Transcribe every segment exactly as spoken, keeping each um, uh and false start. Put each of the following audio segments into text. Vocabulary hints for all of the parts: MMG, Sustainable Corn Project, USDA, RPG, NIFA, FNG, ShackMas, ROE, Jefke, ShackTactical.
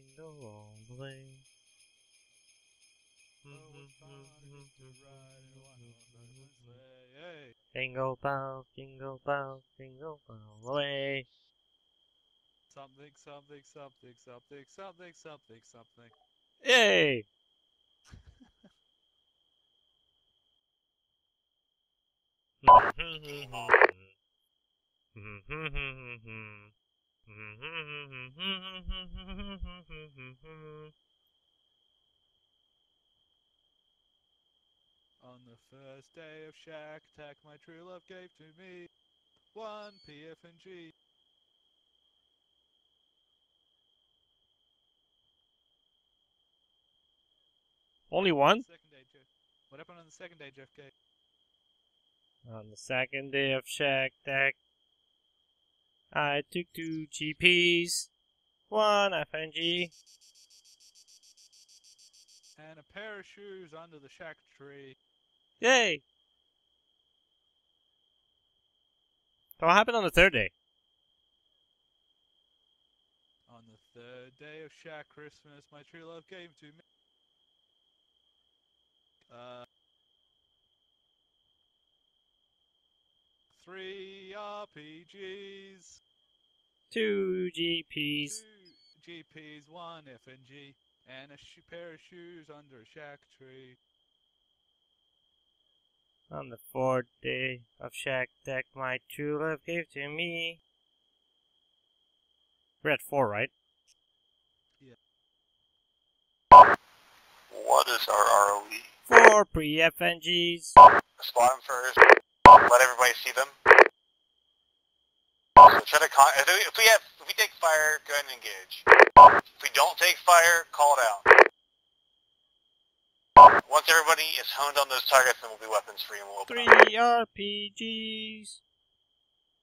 going the wrong way. Jingle bells, jingle bells, jingle bells away. Something, something, something, something, something, something, something. Yay! On the first day of ShackTac, my true love gave to me one P F N G. Only one? Second day, Jeff. What happened on the second day, Jeff K? On the second day of ShackTac, I took two G Ps, one F N G, and a pair of shoes under the shack tree. Yay! So what happened on the third day? On the third day of Shack Christmas, my true love came to me. Uh, three R P Gs. Two G Ps. Two G Ps, one F N G, and a pair of shoes under a shack tree. On the fourth day of ShackTac, my true love gave to me. We're at four, right? Yeah. What is our R O E? Four pre-F N Gs. Spot them first. Let everybody see them. So try to con if, we, if, we have, if we take fire, go ahead and engage. If we don't take fire, call it out. Once everybody is honed on those targets, then we'll be weapons free and we'll open up. Three R P Gs.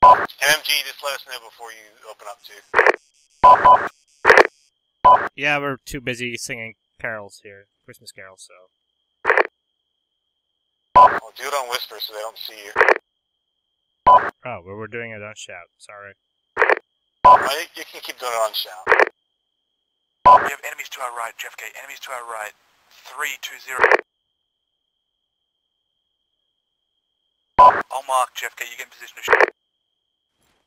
M M G, just let us know before you open up too. Yeah, we're too busy singing carols here, Christmas carols, so. Well, do it on whisper so they don't see you. Oh, well, we're doing it on shout. Sorry. Well, you can keep doing it on shout. We have enemies to our right, Jeff K. Enemies to our right. three two zero. I'll mark, Jeff K. You get in position to shoot.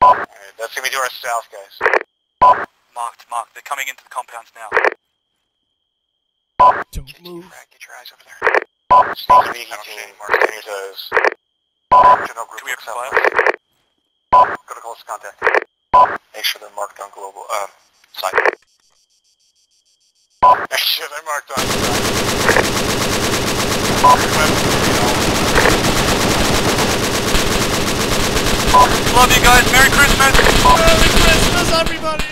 Alright, that's going to be to our south, guys. Marked, marked. They're coming into the compounds now. Don't get move. Your, get your eyes over there. Sneaky Meaky team, mark on your toes. General group looks out. Go to close contact. Make sure they're marked on global, um, site. Make sure they're marked on site. Love you guys, Merry Christmas! Merry Christmas, everybody!